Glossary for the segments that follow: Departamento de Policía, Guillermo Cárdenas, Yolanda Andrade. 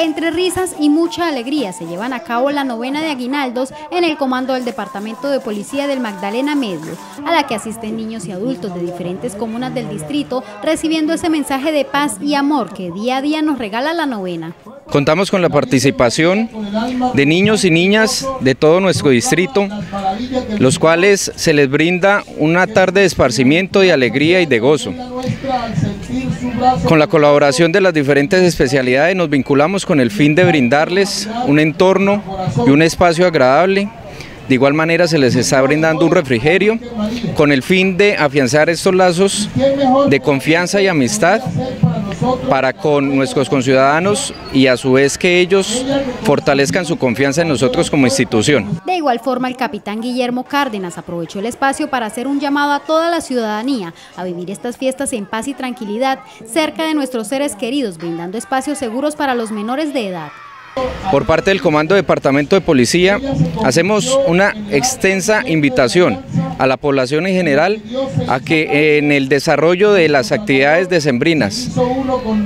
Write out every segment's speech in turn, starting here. Entre risas y mucha alegría se llevan a cabo la novena de aguinaldos en el comando del Departamento de Policía del Magdalena Medio, a la que asisten niños y adultos de diferentes comunas del distrito, recibiendo ese mensaje de paz y amor que día a día nos regala la novena. Contamos con la participación de niños y niñas de todo nuestro distrito, los cuales se les brinda una tarde de esparcimiento, de alegría y de gozo. Con la colaboración de las diferentes especialidades nos vinculamos con el fin de brindarles un entorno y un espacio agradable. De igual manera se les está brindando un refrigerio con el fin de afianzar estos lazos de confianza y amistad para con nuestros conciudadanos y a su vez que ellos fortalezcan su confianza en nosotros como institución. De igual forma, el capitán Guillermo Cárdenas aprovechó el espacio para hacer un llamado a toda la ciudadanía a vivir estas fiestas en paz y tranquilidad cerca de nuestros seres queridos, brindando espacios seguros para los menores de edad. Por parte del Comando Departamento de Policía hacemos una extensa invitación a la población en general a que en el desarrollo de las actividades decembrinas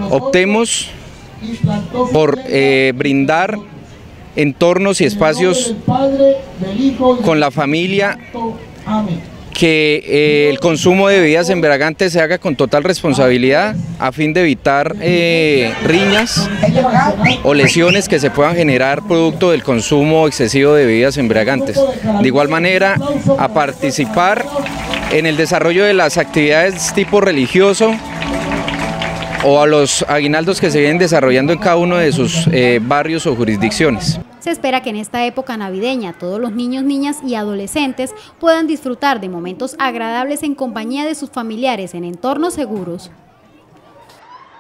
optemos por brindar entornos y espacios con la familia, que el consumo de bebidas embriagantes se haga con total responsabilidad a fin de evitar riñas o lesiones que se puedan generar producto del consumo excesivo de bebidas embriagantes. De igual manera, a participar en el desarrollo de las actividades tipo religioso o a los aguinaldos que se vienen desarrollando en cada uno de sus barrios o jurisdicciones. Se espera que en esta época navideña todos los niños, niñas y adolescentes puedan disfrutar de momentos agradables en compañía de sus familiares en entornos seguros.